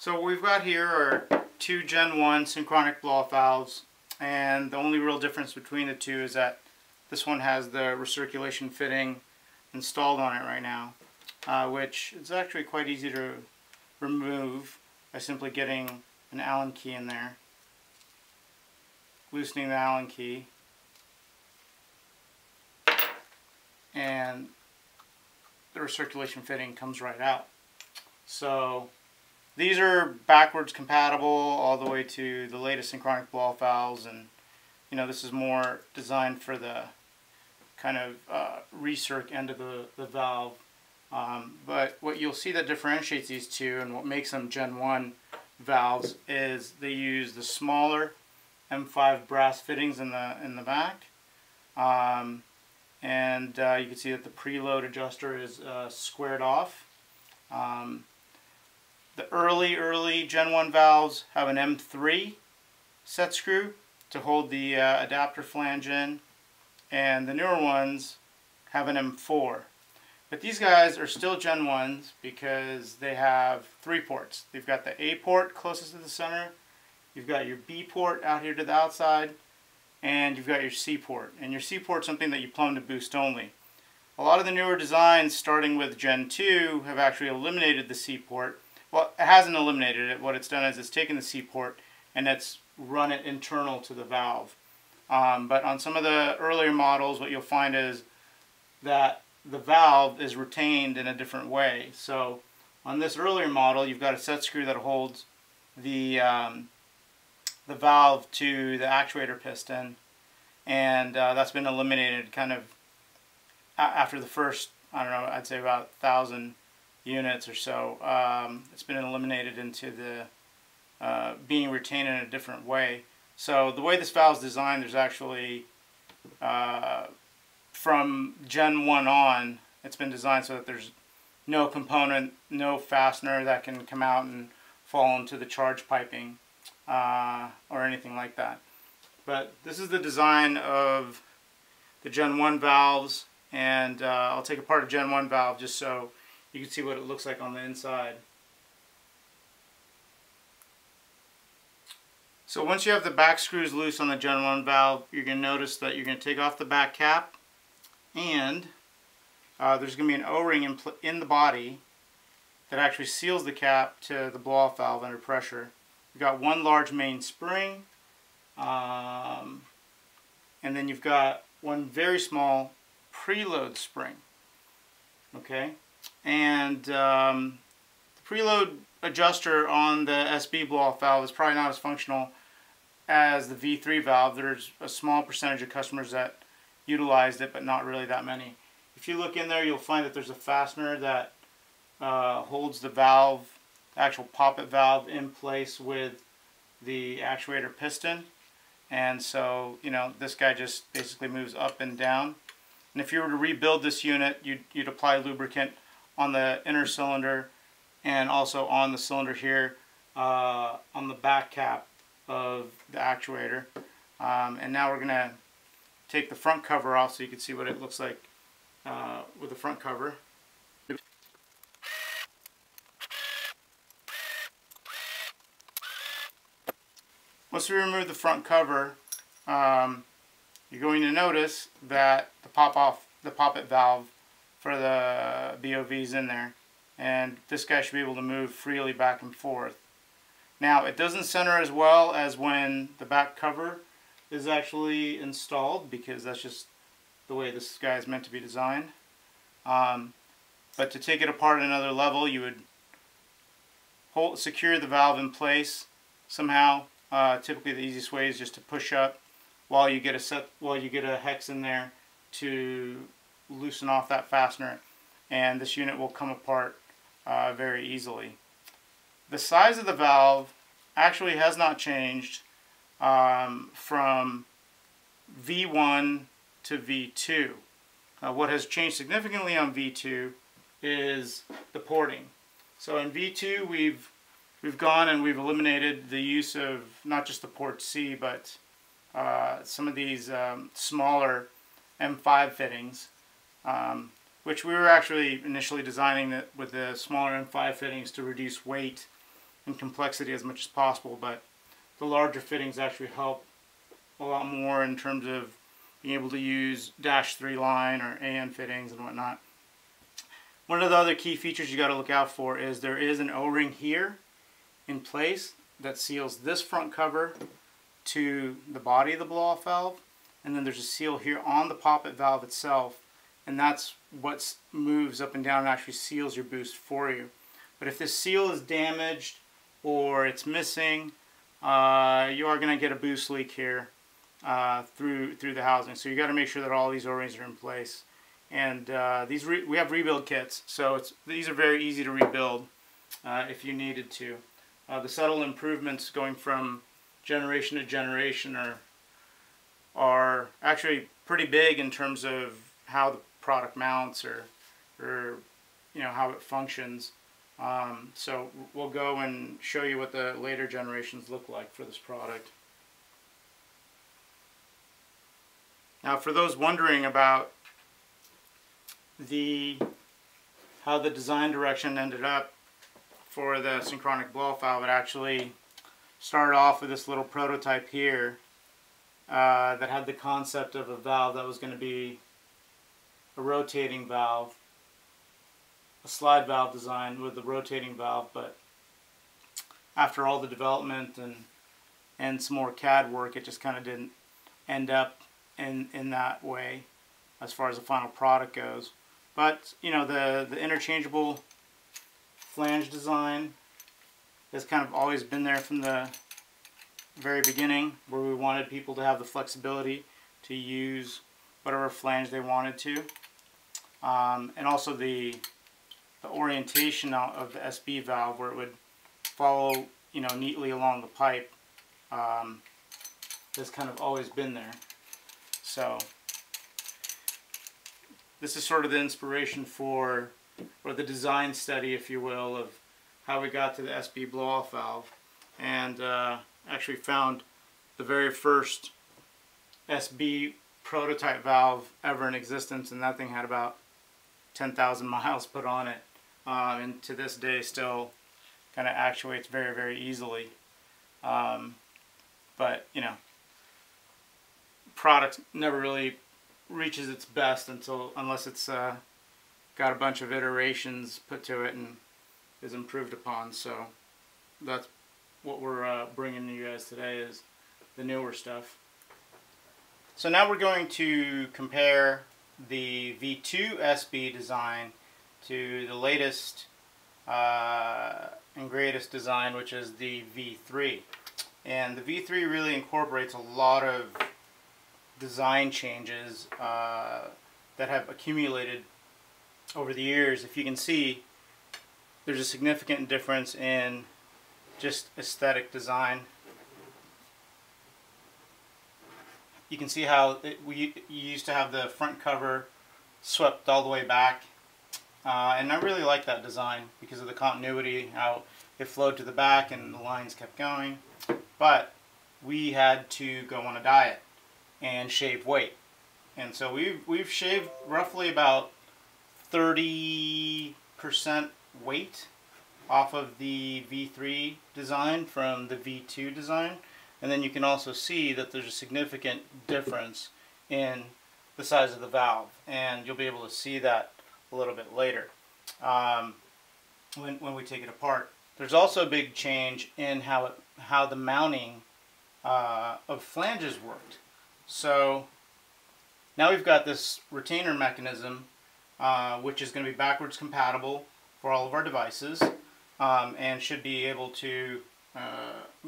So what we've got here are two Gen 1 Synchronic blow-off valves, and the only real difference between the two is that this one has the recirculation fitting installed on it right now, which is actually quite easy to remove by simply getting an Allen key in there, loosening the Allen key, and the recirculation fitting comes right out. So these are backwards compatible all the way to the latest Synchronic blow-off valves, and you know, this is more designed for the kind of recirc end of the valve. But what you'll see that differentiates these two and what makes them Gen 1 valves is they use the smaller M5 brass fittings in the back, and you can see that the preload adjuster is squared off. The early Gen 1 valves have an M3 set screw to hold the adapter flange in, and the newer ones have an M4. But these guys are still Gen 1s because they have three ports. They've got the A port closest to the center, you've got your B port out here to the outside, and you've got your C port. And your C port's something that you plumb to boost only. A lot of the newer designs starting with Gen 2 have actually eliminated the C port. Well, it hasn't eliminated it. What it's done is it's taken the C port and it's run it internal to the valve. But on some of the earlier models, what you'll find is that the valve is retained in a different way. So on this earlier model, you've got a set screw that holds the valve to the actuator piston, and that's been eliminated kind of after the first, I don't know, I'd say about 1,000 units or so. It's been eliminated into the being retained in a different way. So the way this valve is designed, there's actually from Gen 1 on, it's been designed so that there's no component, no fastener that can come out and fall into the charge piping or anything like that. But this is the design of the Gen 1 valves, and I'll take apart a Gen 1 valve just so you can see what it looks like on the inside. So once you have the back screws loose on the Gen 1 valve, you're going to notice that you're going to take off the back cap, and there's going to be an O-ring in the body that actually seals the cap to the blow-off valve under pressure. You've got one large main spring, and then you've got one very small preload spring. Okay? And the preload adjuster on the SB blow-off valve is probably not as functional as the V3 valve. There's a small percentage of customers that utilized it, but not really that many. If you look in there, you'll find that there's a fastener that holds the valve, the actual poppet valve, in place with the actuator piston. And so, you know, this guy just basically moves up and down. And if you were to rebuild this unit, you'd apply lubricant on the inner cylinder and also on the cylinder here on the back cap of the actuator. And now we're going to take the front cover off so you can see what it looks like with the front cover. Once we remove the front cover, you're going to notice that the poppet valve for the BOV is in there, and this guy should be able to move freely back and forth. Now, it doesn't center as well as when the back cover is actually installed, because that's just the way this guy is meant to be designed. But to take it apart at another level, you would secure the valve in place somehow. Typically, the easiest way is just to push up while you get a hex in there to loosen off that fastener, and this unit will come apart very easily. The size of the valve actually has not changed from V1 to V2. What has changed significantly on V2 is the porting. So in V2 we've gone and we've eliminated the use of not just the port C, but some of these smaller M5 fittings, which we were actually initially designing with the smaller M5 fittings to reduce weight and complexity as much as possible, but the larger fittings actually help a lot more in terms of being able to use -3 line or AN fittings and whatnot. One of the other key features you got to look out for is there is an O-ring here in place that seals this front cover to the body of the blow-off valve, and then there's a seal here on the poppet valve itself, and that's what moves up and down and actually seals your boost for you. But if this seal is damaged or it's missing, you are going to get a boost leak here through the housing. So you got to make sure that all these O-rings are in place. And we have rebuild kits, so these are very easy to rebuild if you needed to. The subtle improvements going from generation to generation are actually pretty big in terms of how the product mounts or you know, how it functions. So we'll go and show you what the later generations look like for this product. Now, for those wondering about how the design direction ended up for the Synchronic blow-off valve, it actually started off with this little prototype here that had the concept of a valve that was going to be a rotating valve, a slide valve design with a rotating valve, but after all the development and some more CAD work, it just kind of didn't end up in that way as far as the final product goes. But you know, the interchangeable flange design has kind of always been there from the very beginning, where we wanted people to have the flexibility to use whatever flange they wanted to. And also the orientation of the SB valve, where it would follow, you know, neatly along the pipe, has kind of always been there. So this is sort of the inspiration for, or the design study, if you will, of how we got to the SB blow-off valve, and actually found the very first SB prototype valve ever in existence, and that thing had about 10,000 miles put on it, and to this day still kind of actuates very, very easily. But you know, product never really reaches its best unless it's got a bunch of iterations put to it and is improved upon. So that's what we're bringing to you guys today, is the newer stuff. So now we're going to compare the V2 SB design to the latest and greatest design, which is the V3. And the V3 really incorporates a lot of design changes that have accumulated over the years. If you can see, there's a significant difference in just aesthetic design. You can see how you used to have the front cover swept all the way back, and I really like that design because of the continuity, how it flowed to the back and the lines kept going. But we had to go on a diet and shave weight, and so we've shaved roughly about 30% weight off of the V3 design from the V2 design. And then you can also see that there's a significant difference in the size of the valve, and you'll be able to see that a little bit later when we take it apart. There's also a big change in how the mounting of flanges worked. So now we've got this retainer mechanism, which is going to be backwards compatible for all of our devices, and should be able to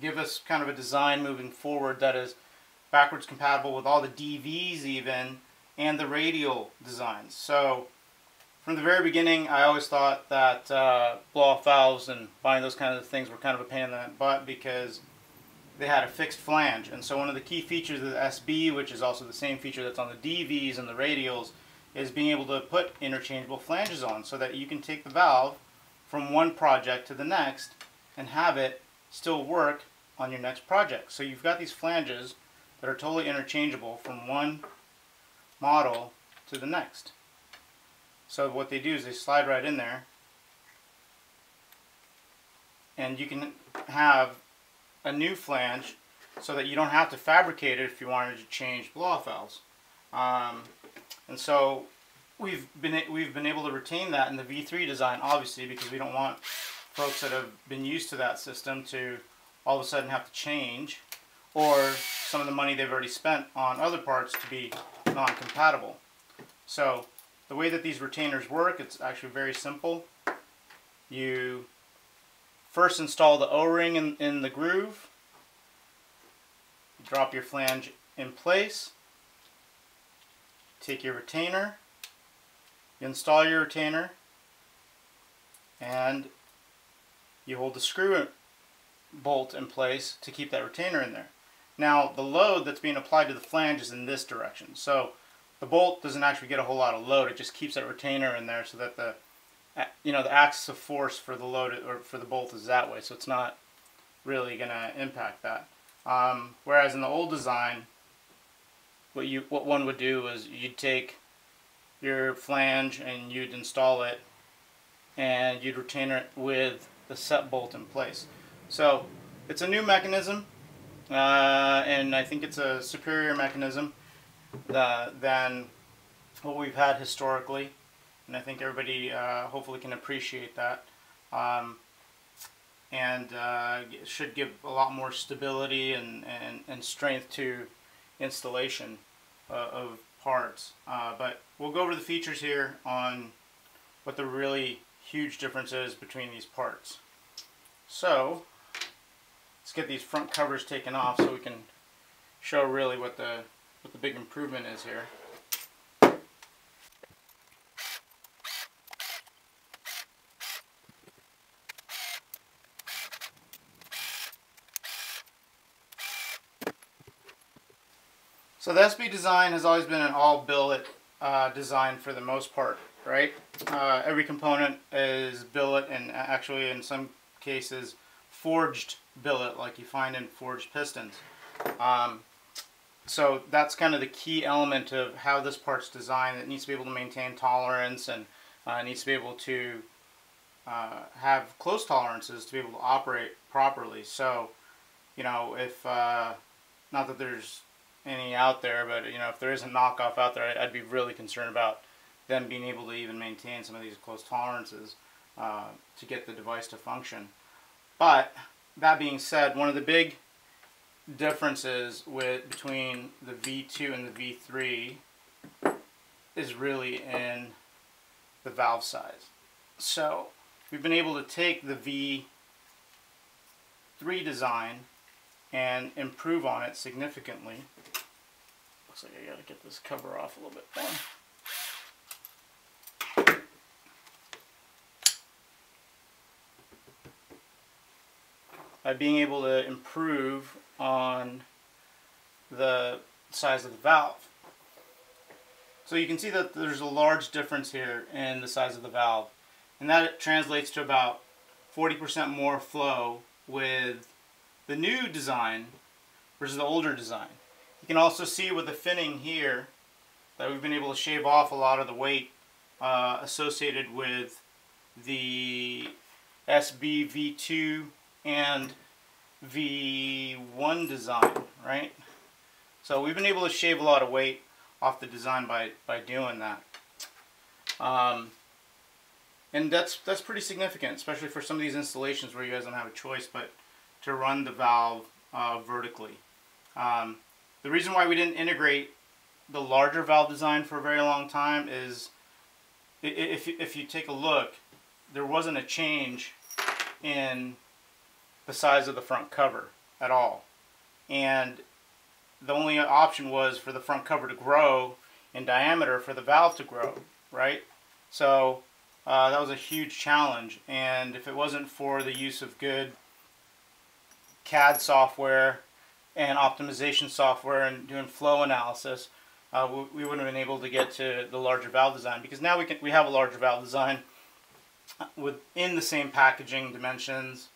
give us kind of a design moving forward that is backwards compatible with all the DVs even, and the radial designs. So from the very beginning, I always thought that blow-off valves and buying those kind of things were kind of a pain in the butt because they had a fixed flange. And so one of the key features of the SB, which is also the same feature that's on the DVs and the radials, is being able to put interchangeable flanges on, so that you can take the valve from one project to the next and have it still work on your next project. So you've got these flanges that are totally interchangeable from one model to the next. So what they do is they slide right in there, and you can have a new flange so that you don't have to fabricate it if you wanted to change blow-off valves. And so we've been able to retain that in the V3 design, obviously, because we don't want folks that have been used to that system to all of a sudden have to change, or some of the money they've already spent on other parts to be non-compatible. So the way that these retainers work, it's actually very simple. You first install the O-ring in the groove, drop your flange in place, take your retainer, you install your retainer, and you hold the screw bolt in place to keep that retainer in there. Now the load that's being applied to the flange is in this direction, so the bolt doesn't actually get a whole lot of load. It just keeps that retainer in there so that the, you know, the axis of force for the load or for the bolt is that way, so it's not really going to impact that. Whereas in the old design, what one would do is you'd take your flange and you'd install it and you'd retainer it with the set bolt in place. So it's a new mechanism, and I think it's a superior mechanism than what we've had historically, and I think everybody hopefully can appreciate that, and it should give a lot more stability and strength to installation of parts. But we'll go over the features here on what the really huge difference is between these parts. So let's get these front covers taken off so we can show really what the big improvement is here. So the SB design has always been an all-billet design for the most part, right? Every component is billet, and actually in some cases forged billet like you find in forged pistons. So that's kind of the key element of how this part's designed. It needs to be able to maintain tolerance, and it needs to be able to have close tolerances to be able to operate properly. So, you know, if, not that there's any out there, but you know, if there is a knockoff out there, I'd be really concerned about them being able to even maintain some of these close tolerances to get the device to function. But that being said, one of the big differences between the V2 and the V3 is really in the valve size. So we've been able to take the V3 design and improve on it significantly. Looks like I gotta get this cover off a little bit more. By being able to improve on the size of the valve. So you can see that there's a large difference here in the size of the valve, and that translates to about 40% more flow with the new design versus the older design. You can also see with the finning here that we've been able to shave off a lot of the weight associated with the SB V2 and V1 design, right? So we've been able to shave a lot of weight off the design by doing that. And that's pretty significant, especially for some of these installations where you guys don't have a choice but to run the valve vertically. The reason why we didn't integrate the larger valve design for a very long time is, if you take a look, there wasn't a change in the size of the front cover at all. And the only option was for the front cover to grow in diameter for the valve to grow, right? So that was a huge challenge. And if it wasn't for the use of good CAD software and optimization software and doing flow analysis, we wouldn't have been able to get to the larger valve design, because now we have a larger valve design within the same packaging dimensions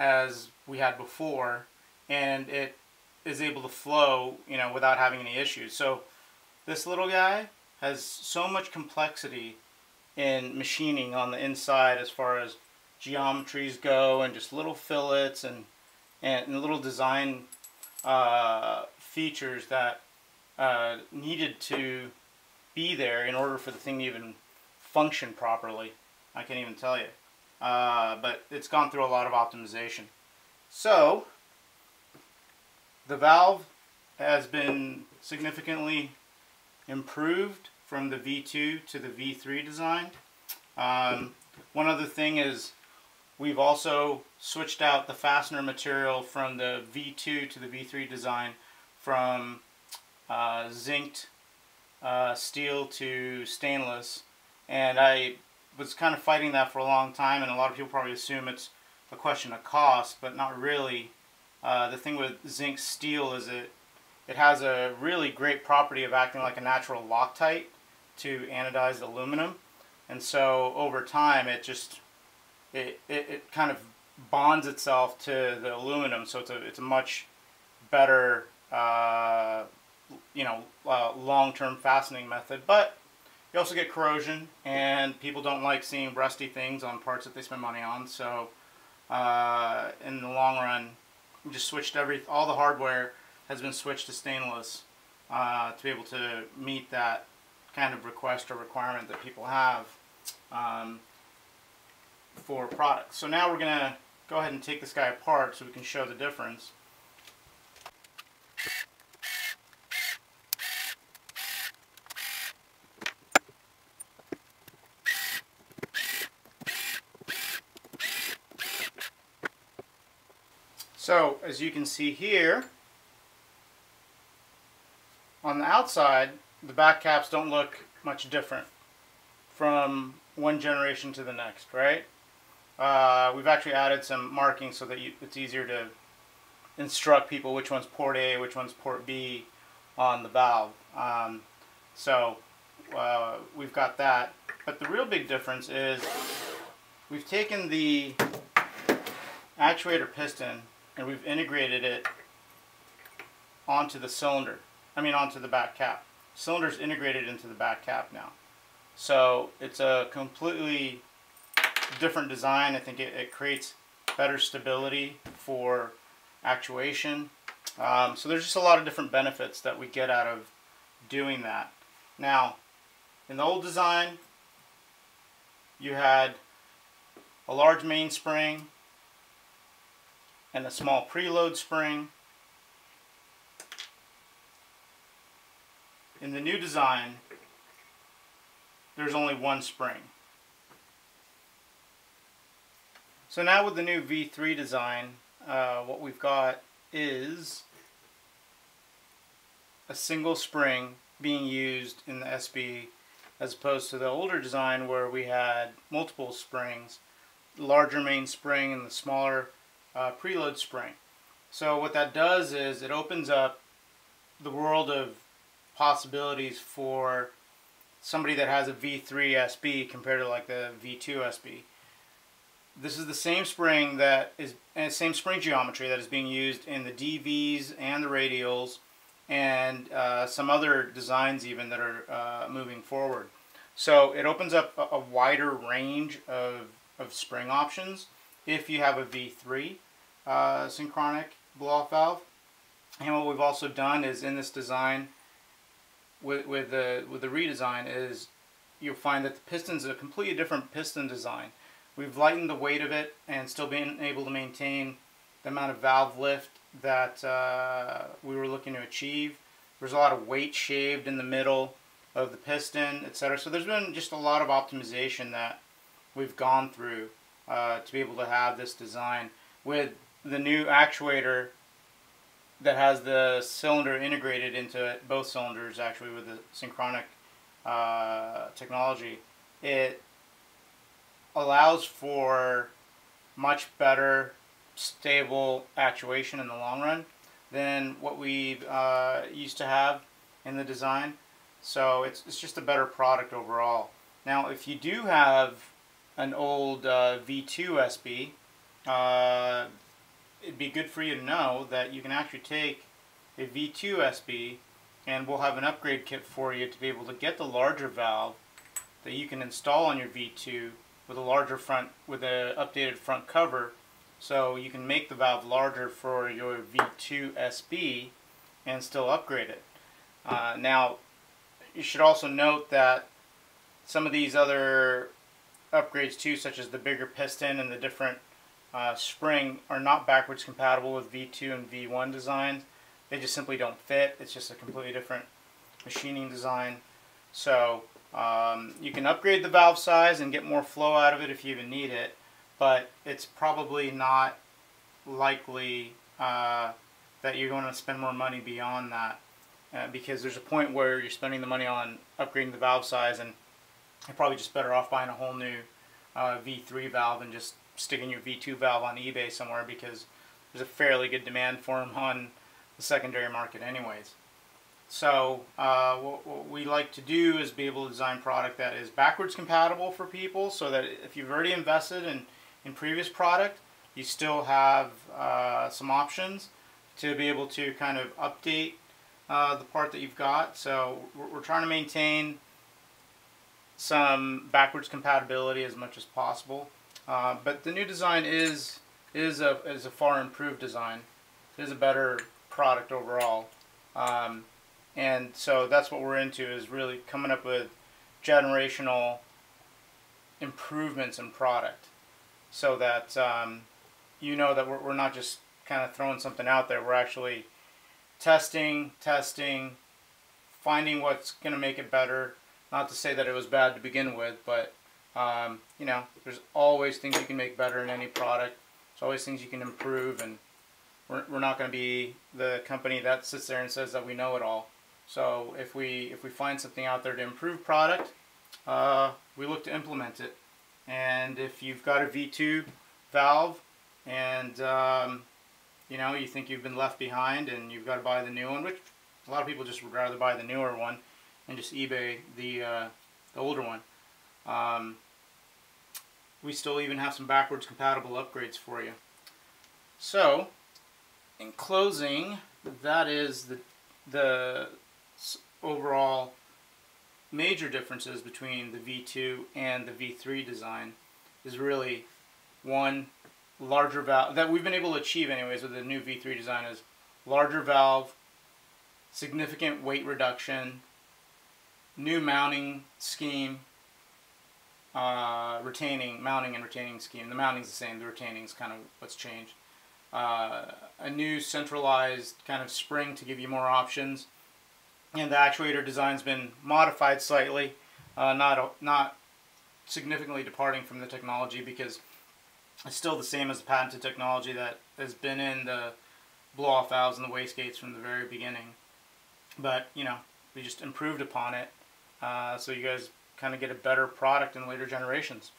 as we had before, and it is able to flow, you know, without having any issues. So this little guy has so much complexity in machining on the inside as far as geometries go, and just little fillets and little design features that needed to be there in order for the thing to even function properly. I can't even tell you. But it's gone through a lot of optimization. So the valve has been significantly improved from the V2 to the V3 design. One other thing is we've also switched out the fastener material from the V2 to the V3 design from zinced steel to stainless. And I was kind of fighting that for a long time, and a lot of people probably assume it's a question of cost, but not really. The thing with zinc steel is it has a really great property of acting like a natural Loctite to anodized aluminum, and so over time it just it kind of bonds itself to the aluminum, so it's a much better long-term fastening method. But you also get corrosion, and people don't like seeing rusty things on parts that they spend money on. So in the long run, we just switched all the hardware has been switched to stainless to be able to meet that kind of request or requirement that people have for products. So now we're going to go ahead and take this guy apart so we can show the difference. So as you can see here, on the outside, the back caps don't look much different from one generation to the next, right? We've actually added some markings so that it's easier to instruct people which one's port A, which one's port B on the valve. So we've got that. But the real big difference is we've taken the actuator piston and we've integrated it onto the cylinder. Onto the back cap. Cylinder's integrated into the back cap now. So it's a completely different design. I think it creates better stability for actuation. So there's just a lot of different benefits that we get out of doing that. Now, in the old design, you had a large mainspring and a small preload spring. In the new design, there's only one spring. So now with the new V3 design, what we've got is a single spring being used in the SB, as opposed to the older design where we had multiple springs, the larger main spring and the smaller preload spring. So what that does is it opens up the world of possibilities for somebody that has a V3 SB compared to like the V2 SB. This is the same spring geometry that is being used in the DVs and the radials and some other designs even that are moving forward. So it opens up a wider range of spring options if you have a V3 synchronic blow-off valve. And what we've also done is in this design, with the redesign, is you'll find that the piston's a completely different piston design. We've lightened the weight of it and still been able to maintain the amount of valve lift that we were looking to achieve. There's a lot of weight shaved in the middle of the piston, etc. So there's been just a lot of optimization that we've gone through to be able to have this design. With the new actuator that has the cylinder integrated into it, both cylinders actually, with the synchronic technology, it allows for much better stable actuation in the long run than what we used to have in the design. So it's just a better product overall. Now if you do have an old V2 SB, it'd be good for you to know that you can actually take a V2 SB and we'll have an upgrade kit for you to be able to get the larger valve that you can install on your V2 with a larger front, with an updated front cover, so you can make the valve larger for your V2SB and still upgrade it. Now, you should also note that some of these other upgrades too, such as the bigger piston and the different spring, are not backwards compatible with V2 and V1 designs. They just simply don't fit. It's just a completely different machining design. So you can upgrade the valve size and get more flow out of it if you even need it, but it's probably not likely that you're going to spend more money beyond that, because there's a point where you're spending the money on upgrading the valve size, and you're probably just better off buying a whole new V3 valve and just sticking your V2 valve on eBay somewhere, because there's a fairly good demand for them on the secondary market anyways. So what we like to do is be able to design product that is backwards compatible for people, so that if you've already invested in previous product, you still have some options to be able to kind of update the part that you've got. So we're trying to maintain some backwards compatibility as much as possible, but the new design is a far improved design. It is a better product overall, and so that's what we're into, is really coming up with generational improvements in product, so that you know that we're not just kind of throwing something out there. We're actually testing, finding what's going to make it better. Not to say that it was bad to begin with, but you know, there's always things you can make better in any product. There's always things you can improve, and we're not going to be the company that sits there and says that we know it all. So if we find something out there to improve product, we look to implement it. And if you've got a V2 valve and you know, you think you've been left behind and you've got to buy the new one, which a lot of people just would rather buy the newer one and just eBay the older one. We still even have some backwards compatible upgrades for you. So, in closing, that is the overall major differences between the V2 and the V3 design. Is really one, larger valve, that we've been able to achieve anyways with the new V3 design, is larger valve, significant weight reduction, new mounting scheme, mounting and retaining scheme. The mounting's the same, the retaining's kind of what's changed. A new centralized kind of spring to give you more options, and the actuator design's been modified slightly, not significantly departing from the technology, because it's still the same as the patented technology that has been in the blow-off valves and the wastegates from the very beginning. But you know, we just improved upon it, so you guys kind of get a better product in later generations.